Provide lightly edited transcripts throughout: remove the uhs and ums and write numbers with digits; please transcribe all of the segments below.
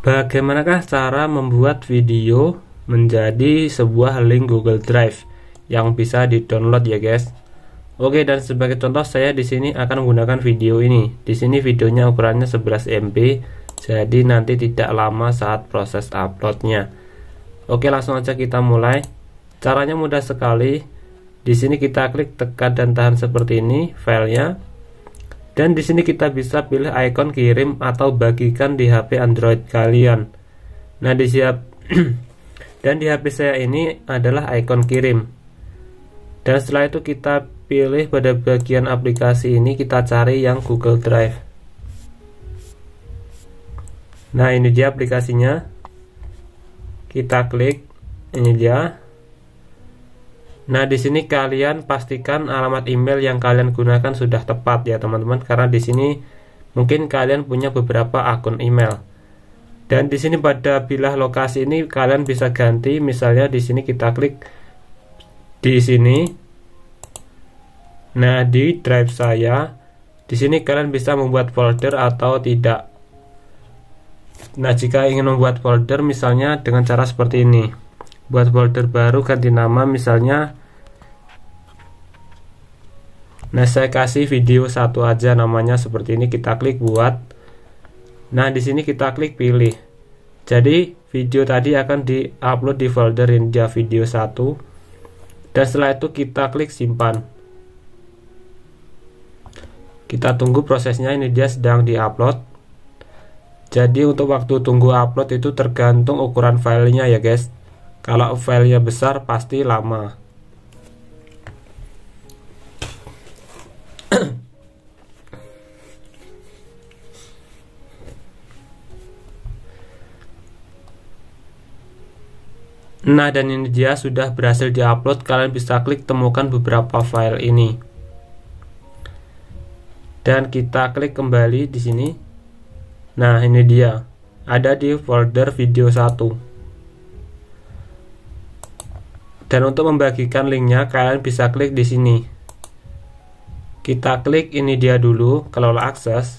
Bagaimanakah cara membuat video menjadi sebuah link Google Drive yang bisa di-download ya guys? Oke, dan sebagai contoh saya di sini akan menggunakan video ini. Di sini videonya ukurannya 11 MB, jadi nanti tidak lama saat proses uploadnya. Oke, langsung aja kita mulai. Caranya mudah sekali. Di sini kita klik, tekan dan tahan seperti ini filenya. Dan di sini kita bisa pilih icon kirim atau bagikan di HP Android kalian. Nah, dan di HP saya ini adalah icon kirim. Dan setelah itu kita pilih pada bagian aplikasi ini, kita cari yang Google Drive. Nah, ini dia aplikasinya. Kita klik, ini dia. Nah, di sini kalian pastikan alamat email yang kalian gunakan sudah tepat ya teman-teman, karena di sini mungkin kalian punya beberapa akun email. Dan di sini pada bilah lokasi ini kalian bisa ganti, misalnya di sini kita klik di sini. Nah, di drive saya di sini kalian bisa membuat folder atau tidak. Nah, jika ingin membuat folder misalnya dengan cara seperti ini. Buat folder baru, ganti nama misalnya. Nah, saya kasih video satu aja namanya seperti ini, kita klik buat. Nah, di sini kita klik pilih. Jadi, video tadi akan di-upload di folder India video 1. Dan setelah itu kita klik simpan. Kita tunggu prosesnya, ini dia sedang di-upload. Jadi, untuk waktu tunggu upload itu tergantung ukuran filenya ya guys. Kalau filenya besar pasti lama. Nah, dan ini dia sudah berhasil diupload. Kalian bisa klik temukan beberapa file ini. Dan kita klik kembali di sini. Nah, ini dia. Ada di folder video 1. Dan untuk membagikan linknya, kalian bisa klik di sini. Kita klik ini dia dulu, kelola akses.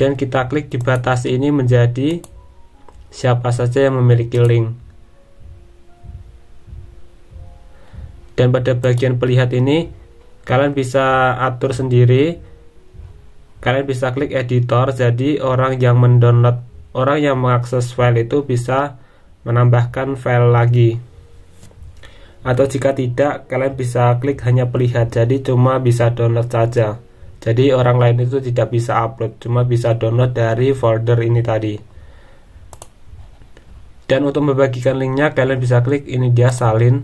Dan kita klik dibatasi ini menjadi siapa saja yang memiliki link. Dan pada bagian pelihat ini, kalian bisa atur sendiri. Kalian bisa klik editor, jadi orang yang mengakses file itu bisa menambahkan file lagi. Atau jika tidak, kalian bisa klik hanya pelihat, jadi cuma bisa download saja. Jadi orang lain itu tidak bisa upload, cuma bisa download dari folder ini tadi. Dan untuk membagikan linknya, kalian bisa klik ini dia salin.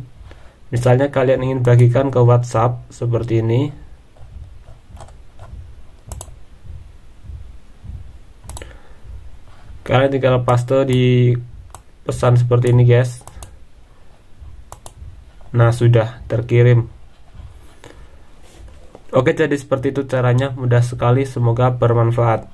Misalnya kalian ingin bagikan ke WhatsApp seperti ini. Kalian tinggal paste di pesan seperti ini guys. Nah, sudah terkirim. Oke, jadi seperti itu caranya, mudah sekali, semoga bermanfaat.